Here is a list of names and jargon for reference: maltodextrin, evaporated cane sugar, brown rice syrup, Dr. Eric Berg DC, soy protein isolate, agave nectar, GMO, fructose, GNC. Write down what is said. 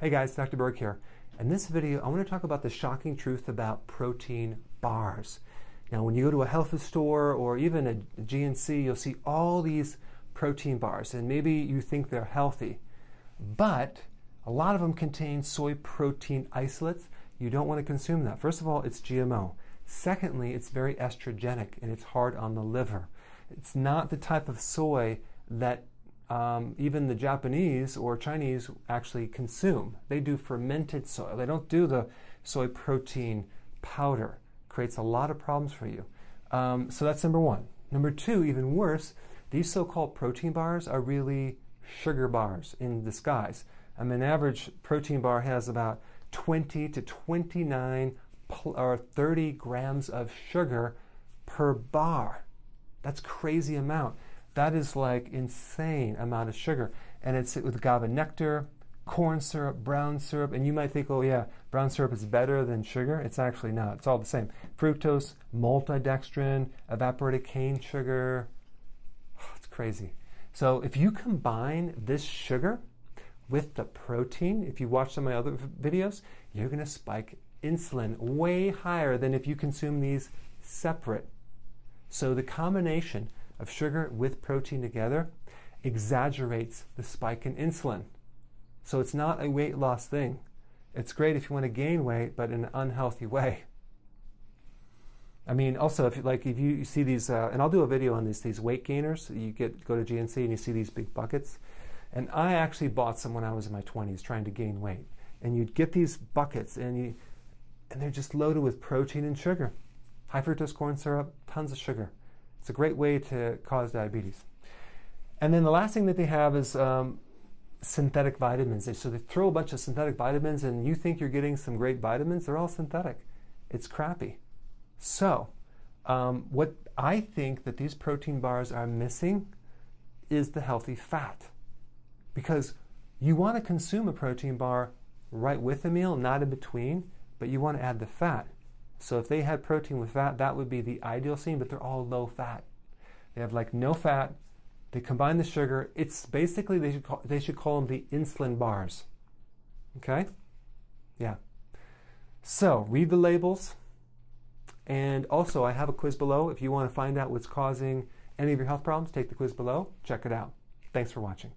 Hey guys, Dr. Berg here. In this video, I want to talk about the shocking truth about protein bars. Now, when you go to a health store or even a GNC, you'll see all these protein bars, and maybe you think they're healthy, but a lot of them contain soy protein isolates. You don't want to consume that. First of all, it's GMO. Secondly, it's very estrogenic, and it's hard on the liver. It's not the type of soy that even the Japanese or Chinese actually consume. They do fermented soy. They don't do the soy protein powder. Creates a lot of problems for you. So that's number one. Number two, even worse, these so-called protein bars are really sugar bars in disguise. I mean, an average protein bar has about 20 to 29 or 30 grams of sugar per bar. That's crazy amount. That is like insane amount of sugar, and it's with GABA nectar, corn syrup, brown syrup, and you might think, oh yeah, brown syrup is better than sugar. It's actually not. It's all the same. Fructose, maltodextrin, evaporated cane sugar. Oh, it's crazy. So if you combine this sugar with the protein, if you watch some of my other videos, you're going to spike insulin way higher than if you consume these separate. So the combination of sugar with protein together exaggerates the spike in insulin. So it's not a weight loss thing. It's great if you want to gain weight, but in an unhealthy way. I mean, also, if you see these, and I'll do a video on these weight gainers. You go to GNC and you see these big buckets. And I actually bought some when I was in my 20s trying to gain weight. And you'd get these buckets, and they're just loaded with protein and sugar. High fructose corn syrup, tons of sugar. It's a great way to cause diabetes. And then the last thing that they have is synthetic vitamins. So they throw a bunch of synthetic vitamins, and you think you're getting some great vitamins. They're all synthetic. It's crappy. So what I think that these protein bars are missing is the healthy fat. Because you want to consume a protein bar right with a meal, not in between, but you want to add the fat. So if they had protein with fat, that would be the ideal scene, but they're all low fat. They have like no fat. They combine the sugar. It's basically, they should call them the insulin bars. Okay? Yeah. So read the labels. And also, I have a quiz below. If you want to find out what's causing any of your health problems, take the quiz below. Check it out. Thanks for watching.